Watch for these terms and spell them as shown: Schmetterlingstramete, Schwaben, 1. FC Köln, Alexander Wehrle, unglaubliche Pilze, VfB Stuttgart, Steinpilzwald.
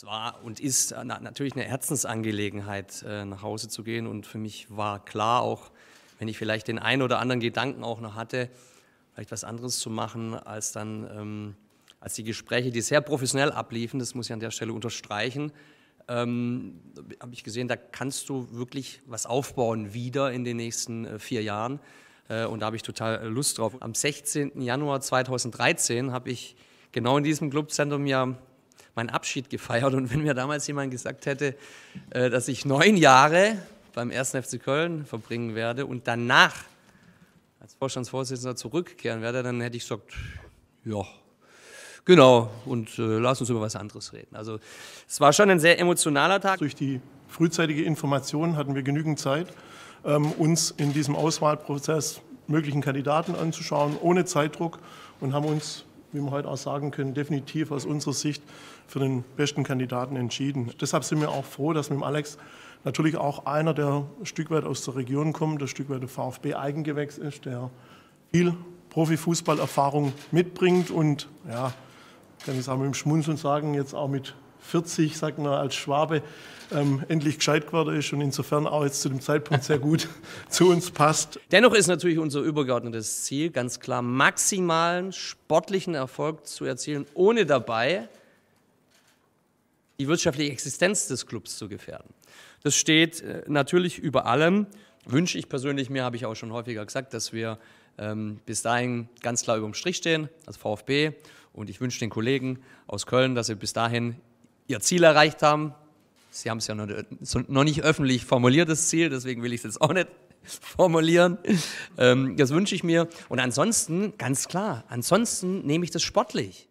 Es war und ist natürlich eine Herzensangelegenheit, nach Hause zu gehen. Und für mich war klar, auch wenn ich vielleicht den einen oder anderen Gedanken auch noch hatte, vielleicht was anderes zu machen, als dann als die Gespräche, die sehr professionell abliefen, das muss ich an der Stelle unterstreichen, habe ich gesehen, da kannst du wirklich was aufbauen wieder in den nächsten 4 Jahren. Und da habe ich total Lust drauf. Am 16. Januar 2013 habe ich genau in diesem Clubzentrum ja meinen Abschied gefeiert. Und wenn mir damals jemand gesagt hätte, dass ich 9 Jahre beim 1. FC Köln verbringen werde und danach als Vorstandsvorsitzender zurückkehren werde, dann hätte ich gesagt, ja, genau, und lass uns über was anderes reden. Also es war schon ein sehr emotionaler Tag. Durch die frühzeitige Information hatten wir genügend Zeit, uns in diesem Auswahlprozess möglichen Kandidaten anzuschauen, ohne Zeitdruck, und haben uns, wie wir heute auch sagen können, definitiv aus unserer Sicht für den besten Kandidaten entschieden. Deshalb sind wir auch froh, dass mit dem Alex natürlich auch einer, der ein Stück weit aus der Region kommt, der ein Stück weit der VfB-Eigengewächs ist, der viel Profifußballerfahrung mitbringt und, ja, kann ich auch mit dem Schmunzeln sagen, jetzt auch mit 40, sagt man als Schwabe, endlich gescheit geworden ist und insofern auch jetzt zu dem Zeitpunkt sehr gut zu uns passt. Dennoch ist natürlich unser übergeordnetes Ziel ganz klar, maximalen sportlichen Erfolg zu erzielen, ohne dabei die wirtschaftliche Existenz des Clubs zu gefährden. Das steht natürlich über allem. Wünsche ich persönlich mir, habe ich auch schon häufiger gesagt, dass wir bis dahin ganz klar über dem Strich stehen, als VfB. Und ich wünsche den Kollegen aus Köln, dass sie bis dahin ihr Ziel erreicht haben. Sie haben es ja noch nicht öffentlich formuliert, das Ziel, deswegen will ich es jetzt auch nicht formulieren. Das wünsche ich mir. Und ansonsten, ganz klar, ansonsten nehme ich das sportlich.